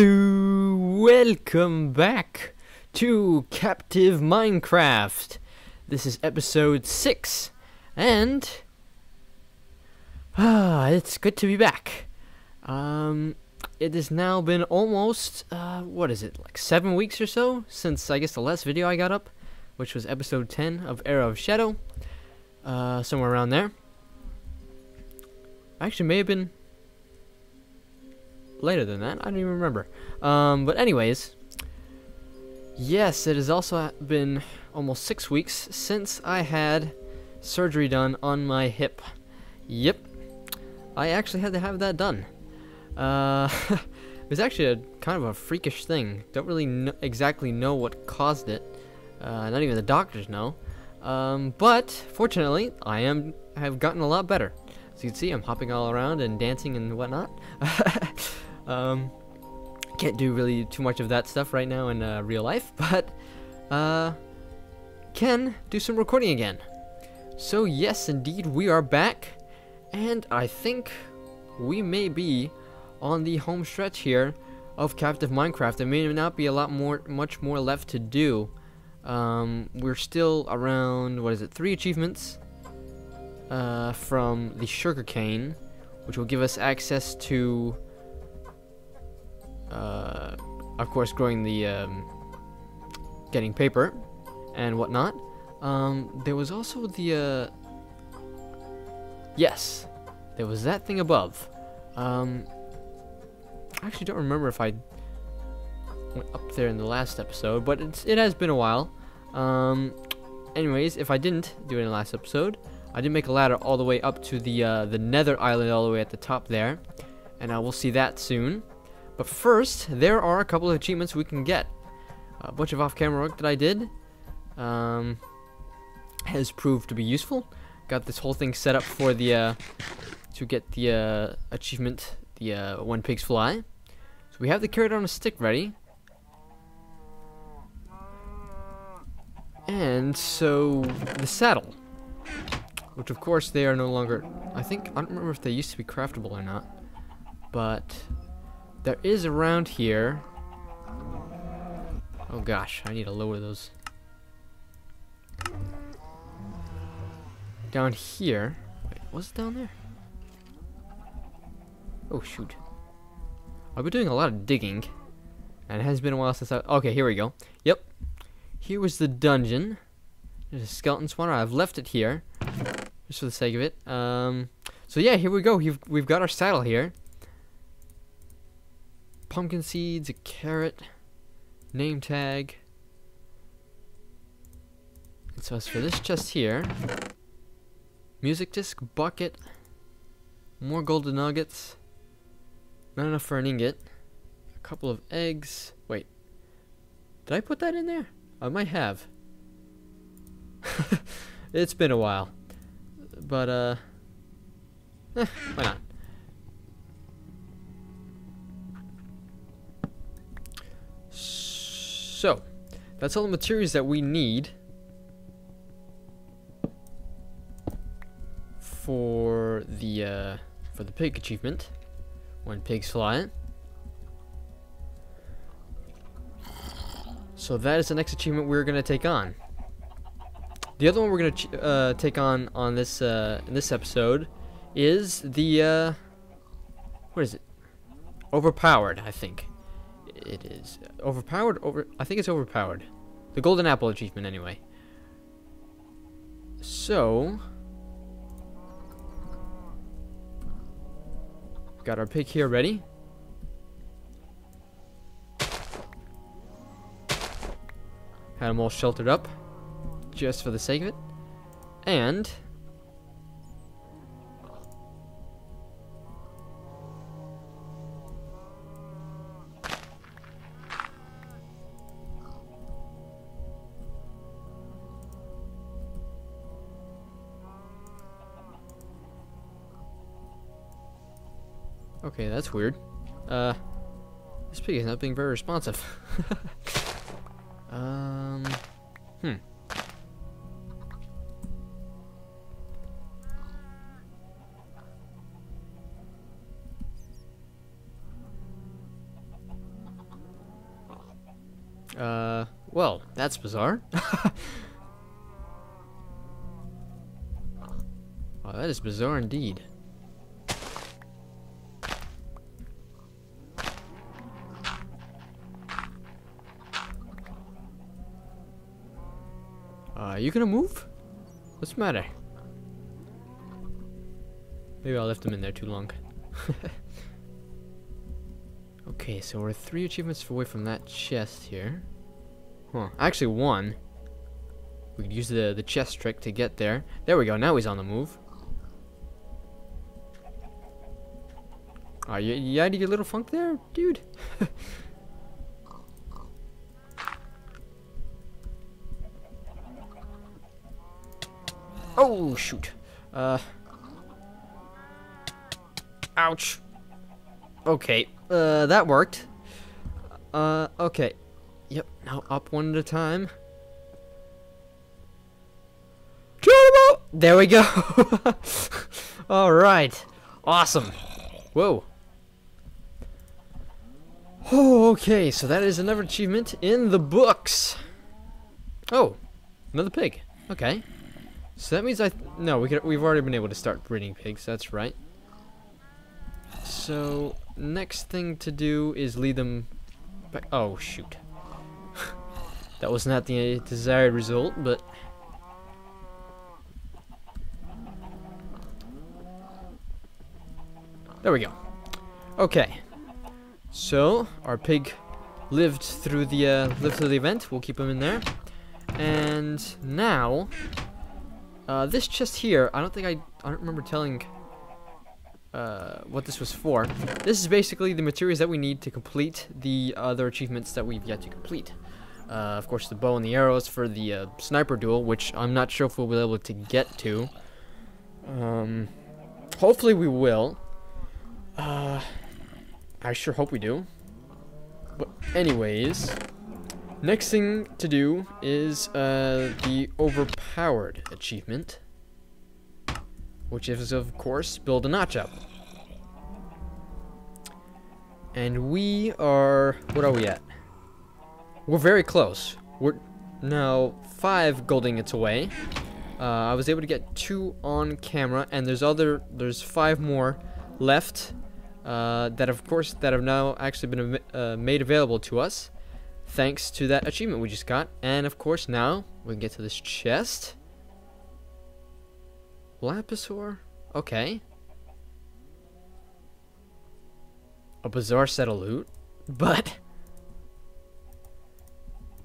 Hello, welcome back to Captive Minecraft. This is episode 6, and it's good to be back. It has now been almost what is it, like 7 weeks or so since I guess the last video I got up, which was episode 10 of Era of Shadow, somewhere around there. Actually, may have been later than that, I don't even remember. But anyways, yes, it has also been almost 6 weeks since I had surgery done on my hip. Yep, I actually had to have that done. It was actually kind of a freakish thing. Don't really exactly know what caused it. Not even the doctors know. But fortunately, I have gotten a lot better. As you can see, I'm hopping all around and dancing and whatnot. Can't do really too much of that stuff right now in real life, but can do some recording again. So yes, indeed, we are back, and I think we may be on the home stretch here of Captive Minecraft. There may not be a lot more, much more left to do. We're still around, what is it, 3 achievements from the sugarcane, which will give us access to of course growing the getting paper and whatnot. There was also the yes, there was that thing above. I actually don't remember if I went up there in the last episode, but it has been a while. Anyways, if I didn't do it in the last episode, I did make a ladder all the way up to the nether island all the way at the top there, and I will see that soon. But first, there are a couple of achievements we can get. A bunch of off-camera work that I did has proved to be useful. Got this whole thing set up for the to get the achievement, the when pigs fly. So we have the carrot on a stick ready, and so the saddle, which of course they are no longer. I don't remember if they used to be craftable or not, but there is around here. Oh gosh, I need to lower those. Down here. Wait, what's down there? Oh shoot. I've been doing a lot of digging, and it has been a while since I. Okay, here we go. Yep. Here was the dungeon. There's a skeleton spawner. I've left it here, just for the sake of it. So yeah, here we go. We've got our saddle here. Pumpkin seeds, a carrot, name tag. And so as for this chest here, music disc, bucket, more golden nuggets, not enough for an ingot, a couple of eggs. Wait, did I put that in there? I might have. It's been a while, but why not? So, that's all the materials that we need for the pig achievement, when pigs fly. So that is the next achievement we're gonna take on. The other one we're gonna take on this in this episode is the what is it? Overpowered, I think. It is overpowered. I think it's overpowered. The golden apple achievement, anyway. So, got our pig here ready. Had them all sheltered up, just for the sake of it, and okay, that's weird. This pig is not being very responsive. Well, that's bizarre. Oh, that is bizarre indeed. Are you gonna move? What's the matter? Maybe I left them in there too long. Okay, so we're 3 achievements away from that chest here. Huh. Actually, 1. We could use the chest trick to get there. There we go. Now he's on the move. Are you out of your little funk there, dude? Oh shoot. Ouch. Okay. That worked. Okay. Yep, now up one at a time. Turbo! There we go. Alright. Awesome. Whoa. Oh, okay, so that is another achievement in the books. Oh, another pig. Okay. So that means we've already been able to start breeding pigs, that's right. So, next thing to do is lead them back. Oh, shoot. That was not the desired result, but... There we go. Okay. So, our pig lived through the event. We'll keep him in there. And now... this chest here, I don't remember telling what this was for. This is basically the materials that we need to complete the other achievements that we've yet to complete. Of course, the bow and the arrows for the sniper duel, which I'm not sure if we'll be able to get to. Hopefully we will. I sure hope we do. But anyways... Next thing to do is the Overpowered achievement, which is, of course, build a Notch Apple. And we are... What are we at? We're very close. We're now 5 gold ingots away. I was able to get 2 on camera, and there's 5 more left that have now actually been made available to us. Thanks to that achievement we just got. And of course now we can get to this chest. Lapisaur? Okay. A bizarre set of loot. But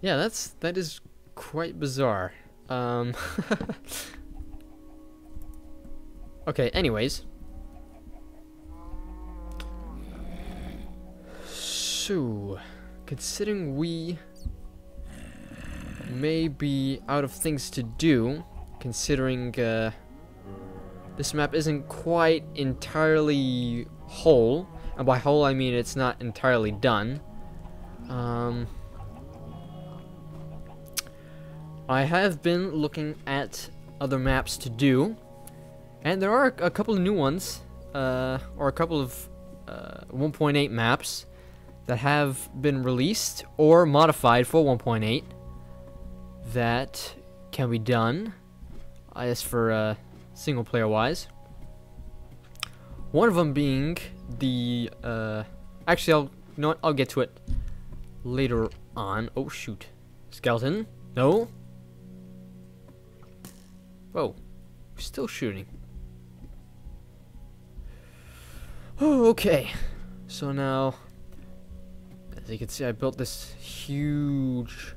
yeah, that is quite bizarre. Okay, anyways. So considering we may be out of things to do, considering this map isn't quite entirely whole, and by whole I mean it's not entirely done, I have been looking at other maps to do, and there are a couple of new ones, or a couple of 1.8 maps that have been released or modified for 1.8 that can be done as for single player wise. One of them being the I'll get to it later on. Oh shoot. Skeleton? No. Whoa. We're still shooting. Oh, okay. So now as you can see, I built this huge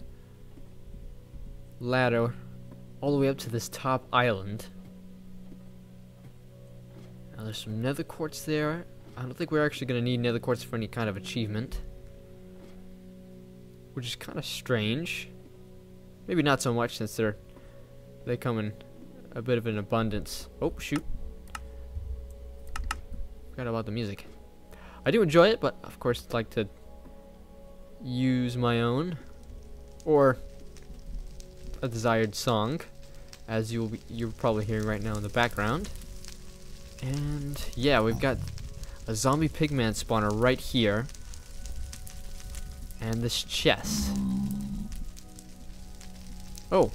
ladder all the way up to this top island. Now there's some nether quartz there. I don't think we're actually going to need nether quartz for any kind of achievement, which is kind of strange. Maybe not so much since they come in a bit of an abundance. Oh, shoot. Forgot about the music. I do enjoy it, but of course I'd like to use my own or a desired song, as you're probably hearing right now in the background. And yeah, we've got a zombie pigman spawner right here and this chest. Oh,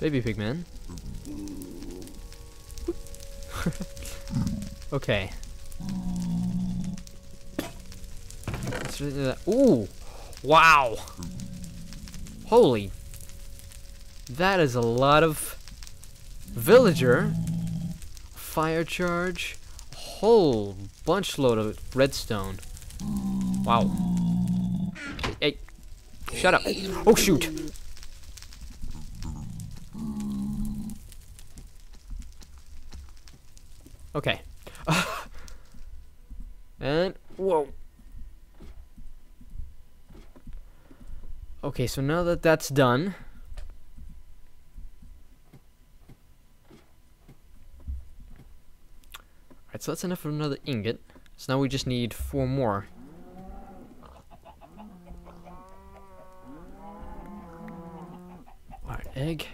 baby pig man. Okay. Let's do that. Ooh! Wow! Holy. That is a lot of villager. Fire charge. Whole bunch load of redstone. Wow. Hey. Shut up. Oh shoot! Okay. And whoa. Okay, so now that that's done, all right. So that's enough for another ingot. So now we just need 4 more. All right, egg.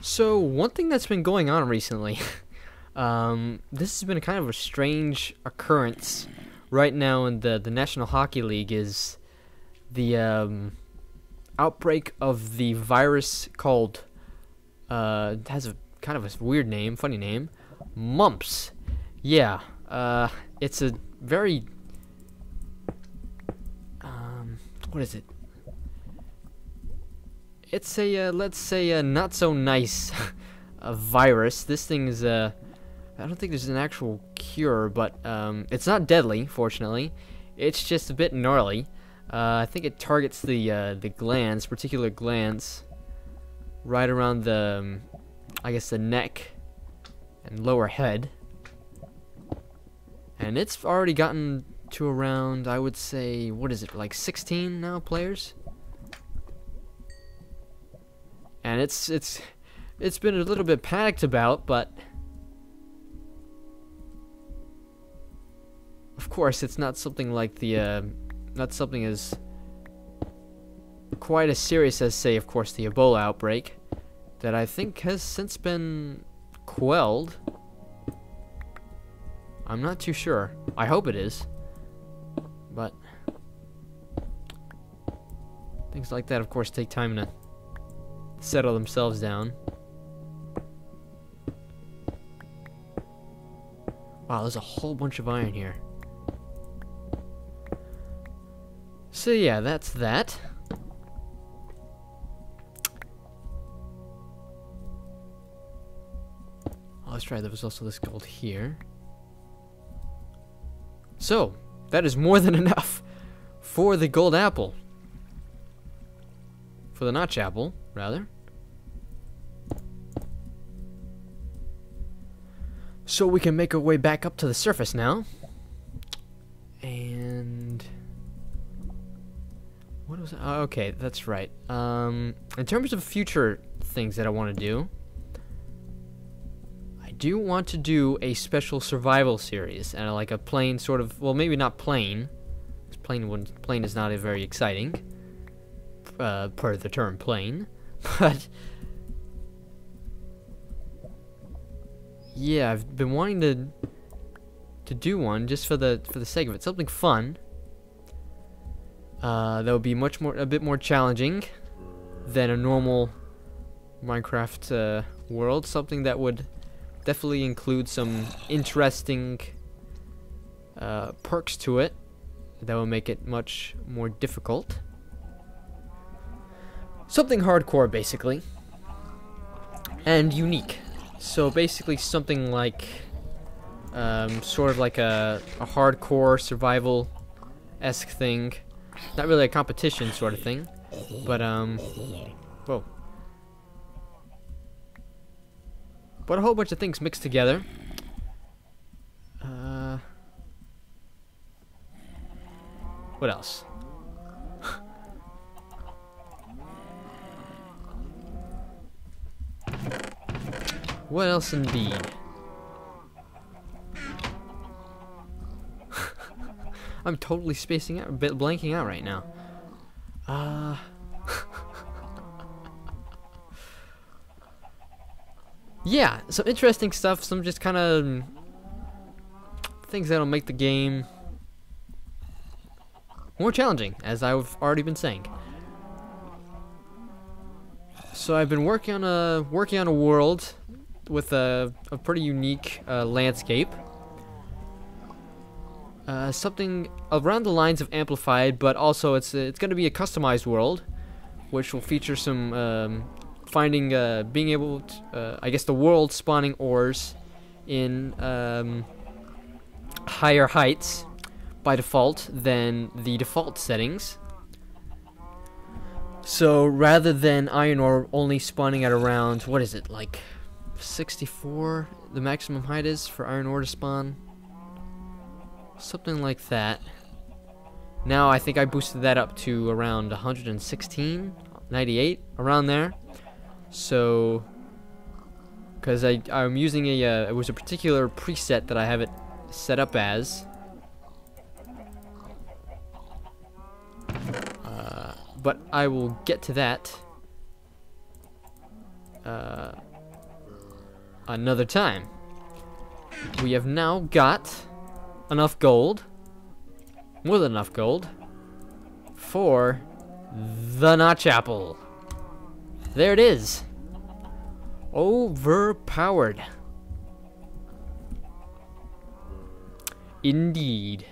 So one thing that's been going on recently, this has been kind of a strange occurrence right now in the National Hockey League, is the outbreak of the virus called, it has a kind of a weird name, funny name, mumps. Yeah, it's a very, what is it? It's a, let's say, not so nice virus. This thing is, I don't think there's an actual cure, but it's not deadly, fortunately. It's just a bit gnarly. I think it targets the glands, particular glands, right around the, I guess, the neck and lower head. And it's already gotten to around, I would say, what is it, like 16 now players? And it's been a little bit panicked about, but of course it's not something like the not something as quite as serious as, say, of course, the Ebola outbreak that I think has since been quelled. I'm not too sure. I hope it is, but things like that, of course, take time to settle themselves down. Wow, there's a whole bunch of iron here. So yeah, that's that. Oh, let's try, there was also this gold here. So, that is more than enough for the gold apple. For the Notch Apple, rather. So we can make our way back up to the surface now. And what was that? Oh, okay, that's right. In terms of future things that I want to do, I do want to do a special survival series, and like a plain sort of, well, maybe not plain, because plain is not a very exciting. Per the term plane, but yeah, I've been wanting to do one just for the sake of it, something fun. That would be a bit more challenging than a normal Minecraft world. Something that would definitely include some interesting perks to it that would make it much more difficult. Something hardcore, basically, and unique. So basically something like, sort of like a hardcore survival-esque thing. Not really a competition sort of thing, but, whoa. But a whole bunch of things mixed together. What else? What else indeed? I'm totally spacing out, blanking out right now. Yeah, some interesting stuff, some just kind of things that'll make the game more challenging, as I've already been saying. So I've been working on a world with a pretty unique landscape. Something around the lines of Amplified, but also it's going to be a customized world, which will feature some being able to, I guess, the world spawning ores in higher heights by default than the default settings. So rather than iron ore only spawning at around, what is it, like 64? The maximum height is for iron ore to spawn? Something like that. Now I think I boosted that up to around 116, 98, around there. So, because I'm using a, it was a particular preset that I have it set up as. But I will get to that another time. We have now got enough gold, more than enough gold, for the Notch Apple. There it is. Overpowered. Indeed.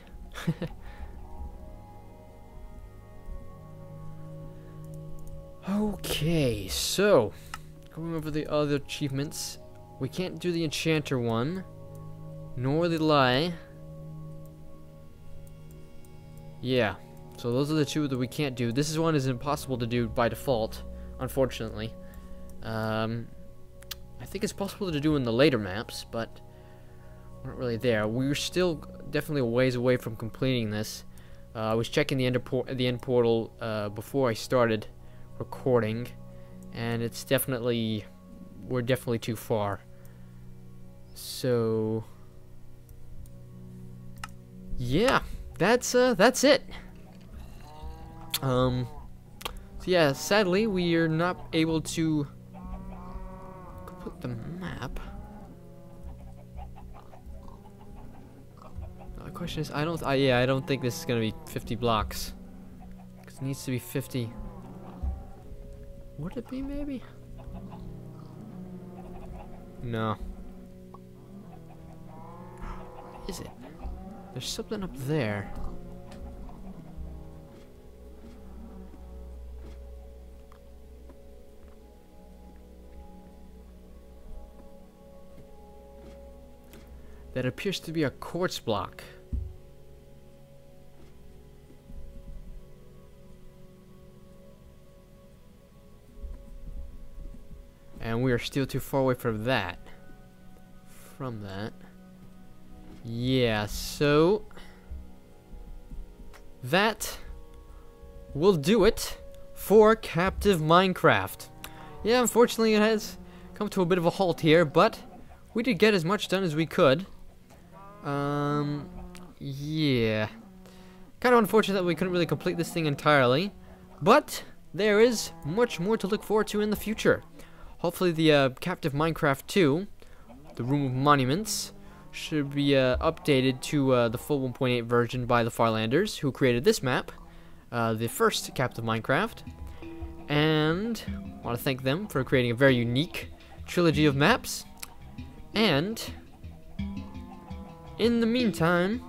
Okay, so going over the other achievements, we can't do the enchanter one, nor the lie. Yeah, so those are the two that we can't do. This one is impossible to do by default, unfortunately. I think it's possible to do in the later maps, but we're not really there. We're still definitely a ways away from completing this. I was checking the end portal before I started recording, and it's definitely, we're definitely too far. So yeah, that's it. So yeah, sadly we are not able to complete the map. The question is, I don't think this is gonna be 50 blocks, because it needs to be 50. Would it be, maybe? No. What is it? There's something up there. That appears to be a quartz block. And we are still too far away from that. Yeah, so that will do it for Captive Minecraft. Yeah, unfortunately it has come to a bit of a halt here, but we did get as much done as we could. Yeah. Kind of unfortunate that we couldn't really complete this thing entirely, but there is much more to look forward to in the future. Hopefully the Captive Minecraft 2, the Room of Monuments, should be updated to the full 1.8 version by the Farlanders, who created this map, the first Captive Minecraft. And I want to thank them for creating a very unique trilogy of maps. And in the meantime,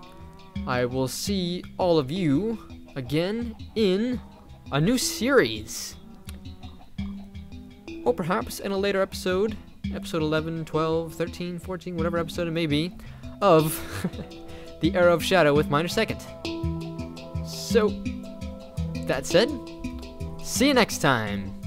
I will see all of you again in a new series. Or perhaps in a later episode, episode 11, 12, 13, 14, whatever episode it may be, of the Era of Shadow with Minor Second. So, that said, see you next time.